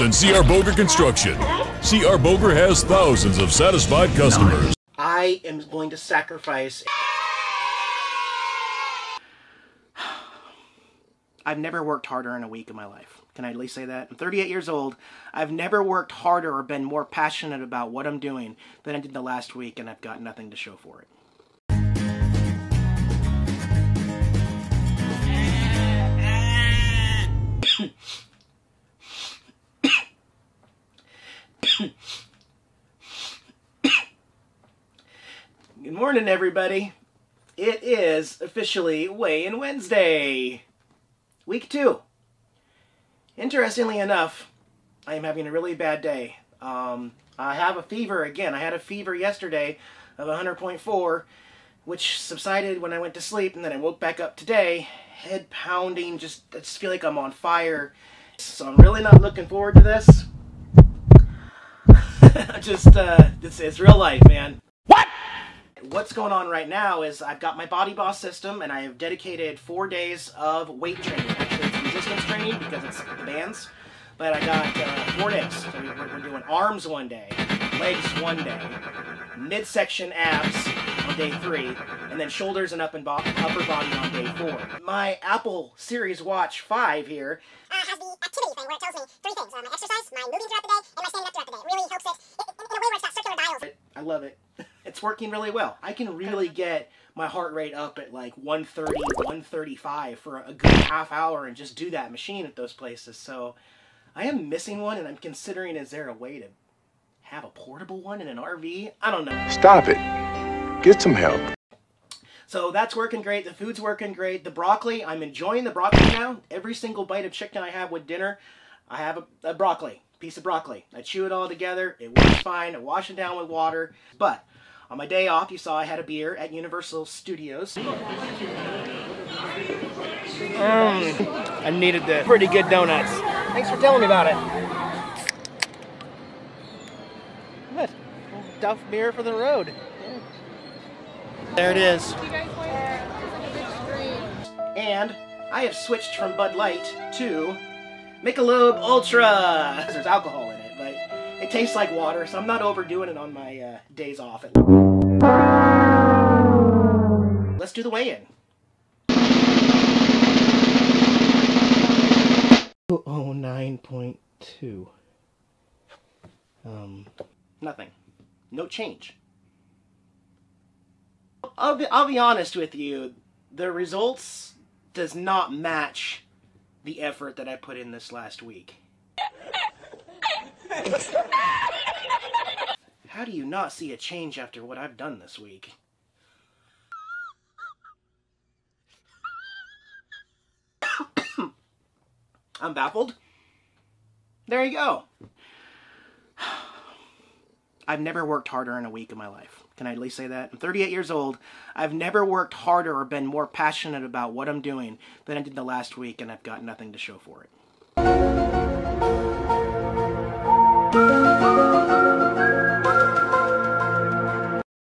and CR Boger Construction. CR Boger has thousands of satisfied customers. I am going to sacrifice. I've never worked harder in a week in my life. Can I at least say that? I'm 38 years old. I've never worked harder or been more passionate about what I'm doing than I did the last week, and I've got nothing to show for it. Good morning, everybody. It is officially Weigh In Wednesday, week 2. Interestingly enough, I am having a really bad day. I have a fever again. I had a fever yesterday of 100.4, which subsided when I went to sleep, and then I woke back up today, head pounding, I just feel like I'm on fire. So I'm really not looking forward to this. It's real life, man. What's going on right now is I've got my Body Boss system, and I have dedicated 4 days of weight training. Actually, it's resistance training because it's the bands, but I got 4 days. So we're doing arms one day, legs one day, midsection abs on day 3, and then shoulders and upper body on day 4. My Apple Series Watch 5 here has the activity thing where it tells me 3 things. My exercise, my moving throughout the day, and my standing up throughout the day. It really helps in a way where it's got circular dials. I love it. It's working really well. I can really get my heart rate up at like 130, 135 for a good half hour and just do that machine at those places. So I am missing one, and I'm considering, is there a way to have a portable one in an RV? I don't know. Stop it. Get some help. So that's working great. The food's working great. The broccoli, I'm enjoying the broccoli now. Every single bite of chicken I have with dinner, I have a piece of broccoli. I chew it all together. It works fine. I wash it down with water. But on my day off, you saw I had a beer at Universal Studios. I needed that. Pretty good donuts. Thanks for telling me about it. What? Duff beer for the road. Yeah. There it is. And I have switched from Bud Light to Michelob Ultra. There's alcohol in it, but it tastes like water, so I'm not overdoing it on my days off. Let's do the weigh-in. Oh, 9.2. Nothing. No change. I'll be honest with you. The results does not match the effort that I put in this last week. How do you not see a change after what I've done this week? I'm baffled. There you go. I've never worked harder in a week in my life. Can I at least say that? I'm 38 years old. I've never worked harder or been more passionate about what I'm doing than I did the last week, and I've got nothing to show for it.